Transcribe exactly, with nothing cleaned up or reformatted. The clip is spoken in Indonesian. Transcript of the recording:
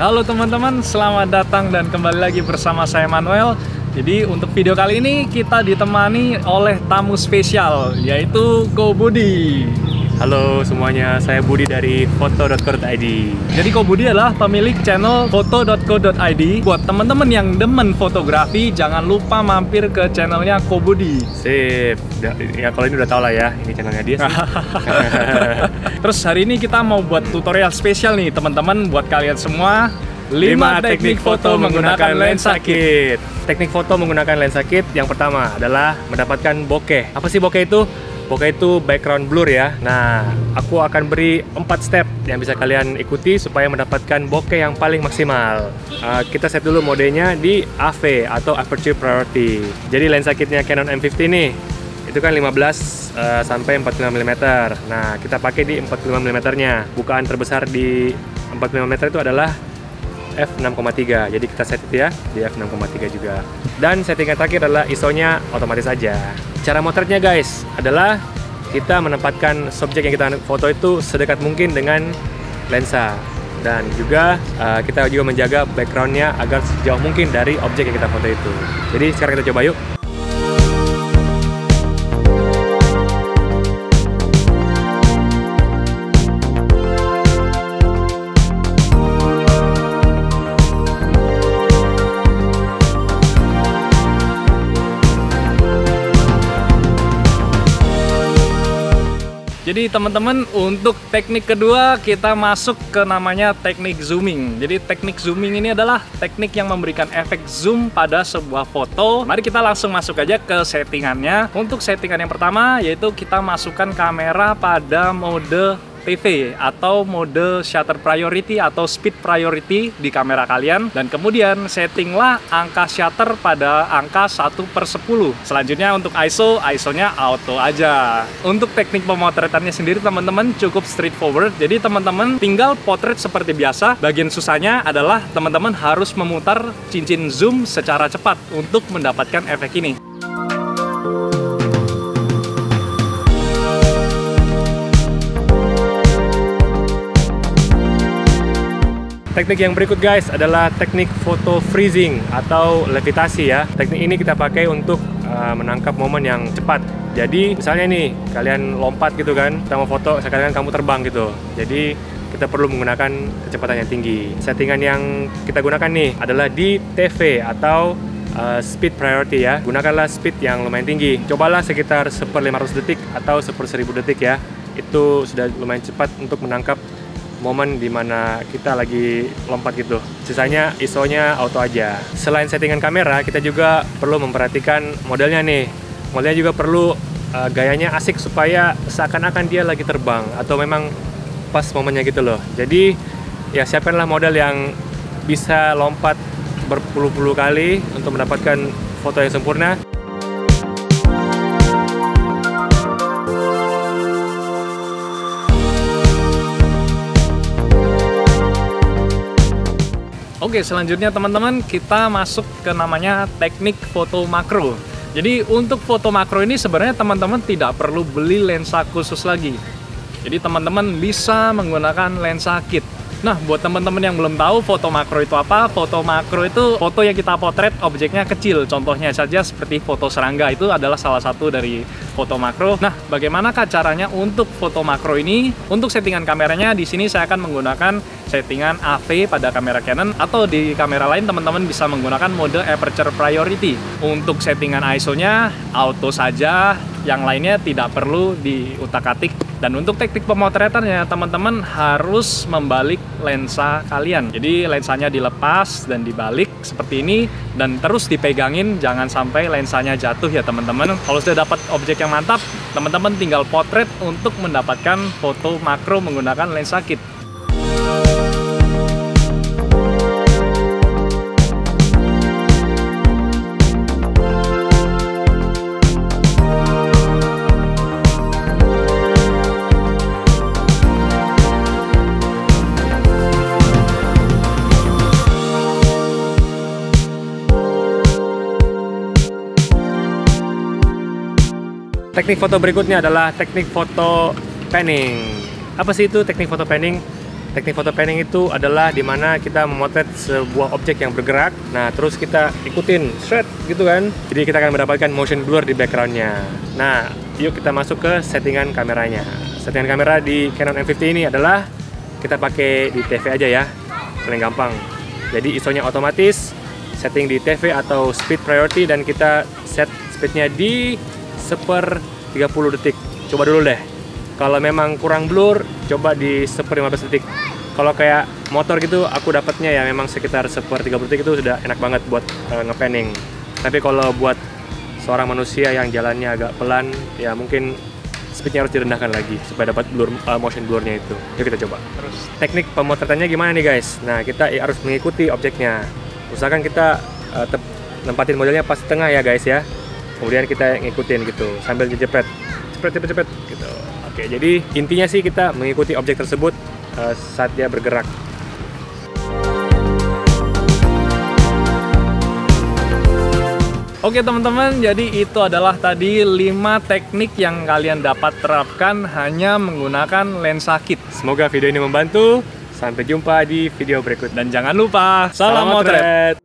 Halo teman-teman, selamat datang dan kembali lagi bersama saya Manuel. Jadi untuk video kali ini kita ditemani oleh tamu spesial, yaitu Kobudi. Halo semuanya, saya Budi dari foto dot co dot i d. Jadi Kobudi adalah pemilik channel foto dot co dot i d. Buat teman-teman yang demen fotografi, jangan lupa mampir ke channelnya Kobudi. Sip, ya kalau ini udah tau lah ya, ini channelnya dia sih. Terus hari ini kita mau buat tutorial spesial nih teman-teman, buat kalian semua lima teknik foto menggunakan lensa kit. Teknik foto menggunakan lensa kit yang pertama adalah mendapatkan bokeh. Apa sih bokeh itu? Bokeh itu background blur ya. Nah, aku akan beri empat step yang bisa kalian ikuti supaya mendapatkan bokeh yang paling maksimal. uh, Kita set dulu modenya di A V atau Aperture Priority. Jadi lensa kitnya Canon M lima puluh nih, itu kan lima belas uh, sampai empat puluh lima milimeter. Nah, kita pakai di empat puluh lima milimeter-nya. Bukaan terbesar di empat puluh lima milimeter itu adalah F enam koma tiga. Jadi kita set itu ya di F enam koma tiga juga. Dan settingan terakhir adalah I S O-nya otomatis aja. Cara motretnya guys adalah kita menempatkan subjek yang kita foto itu sedekat mungkin dengan lensa, dan juga uh, kita juga menjaga background-nya agar sejauh mungkin dari objek yang kita foto itu. Jadi sekarang kita coba yuk. Jadi teman-teman, untuk teknik kedua kita masuk ke namanya teknik zooming. Jadi teknik zooming ini adalah teknik yang memberikan efek zoom pada sebuah foto. Mari kita langsung masuk aja ke settingannya. Untuk settingan yang pertama yaitu kita masukkan kamera pada mode P V atau mode shutter priority atau speed priority di kamera kalian. Dan kemudian settinglah angka shutter pada angka satu per sepuluh. Selanjutnya untuk I S O, I S O-nya auto aja. Untuk teknik pemotretannya sendiri teman-teman cukup straightforward. Jadi teman-teman tinggal potret seperti biasa. Bagian susahnya adalah teman-teman harus memutar cincin zoom secara cepat untuk mendapatkan efek ini. Teknik yang berikut guys adalah teknik foto freezing atau levitasi ya. Teknik ini kita pakai untuk uh, menangkap momen yang cepat. Jadi misalnya nih, kalian lompat gitu kan, kita mau foto, sekarang kamu terbang gitu. Jadi kita perlu menggunakan kecepatan yang tinggi. Settingan yang kita gunakan nih adalah di T V atau uh, speed priority ya. Gunakanlah speed yang lumayan tinggi. Cobalah sekitar seper lima ratus detik atau seper seribu detik ya. Itu sudah lumayan cepat untuk menangkap momen dimana kita lagi lompat gitu. Sisanya I S O-nya auto aja. Selain settingan kamera, kita juga perlu memperhatikan modelnya nih. Modelnya juga perlu uh, gayanya asik supaya seakan-akan dia lagi terbang atau memang pas momennya gitu loh. Jadi ya siapkanlah model yang bisa lompat berpuluh-puluh kali untuk mendapatkan foto yang sempurna. Oke, selanjutnya teman-teman kita masuk ke namanya teknik foto makro. Jadi untuk foto makro ini sebenarnya teman-teman tidak perlu beli lensa khusus lagi. Jadi teman-teman bisa menggunakan lensa kit. Nah, buat teman-teman yang belum tahu foto makro itu apa, foto makro itu foto yang kita potret objeknya kecil. Contohnya saja seperti foto serangga, itu adalah salah satu dari foto makro. Nah, bagaimanakah caranya untuk foto makro ini? Untuk settingan kameranya di sini saya akan menggunakan settingan A V pada kamera Canon, atau di kamera lain teman-teman bisa menggunakan mode Aperture Priority. Untuk settingan I S O-nya auto saja, yang lainnya tidak perlu diutak-atik. Dan untuk teknik pemotretannya, teman-teman harus membalik lensa kalian. Jadi lensanya dilepas dan dibalik seperti ini, dan terus dipegangin, jangan sampai lensanya jatuh ya teman-teman. Kalau sudah dapat objek yang mantap, teman-teman tinggal potret untuk mendapatkan foto makro menggunakan lensa kit. Teknik foto berikutnya adalah teknik foto panning. Apa sih itu teknik foto panning? Teknik foto panning itu adalah dimana kita memotret sebuah objek yang bergerak, nah terus kita ikutin shred gitu kan, jadi kita akan mendapatkan motion blur di backgroundnya. Nah yuk kita masuk ke settingan kameranya. Settingan kamera di Canon M lima puluh ini adalah kita pakai di T V aja ya, paling gampang. Jadi I S O-nya otomatis, setting di T V atau speed priority, dan kita set speednya di seper tiga puluh detik. Coba dulu deh. Kalau memang kurang blur, coba di seper lima belas detik. Kalau kayak motor gitu, aku dapatnya ya memang sekitar seper tiga puluh detik, itu sudah enak banget buat uh, ngepanning. Tapi kalau buat seorang manusia yang jalannya agak pelan, ya mungkin speednya harus direndahkan lagi supaya dapat blur, uh, motion blurnya itu. Yuk kita coba. Terus teknik pemotretannya gimana nih guys? Nah kita harus mengikuti objeknya. Usahakan kita uh, tempatin modelnya pas tengah ya guys ya. Kemudian kita ngikutin gitu sambil jepret, jepret, jepret, jepret gitu. Oke, jadi intinya sih kita mengikuti objek tersebut uh, saat dia bergerak. Oke teman-teman, jadi itu adalah tadi lima teknik yang kalian dapat terapkan hanya menggunakan lensa kit. Semoga video ini membantu. Sampai jumpa di video berikut. Dan jangan lupa, salam motret!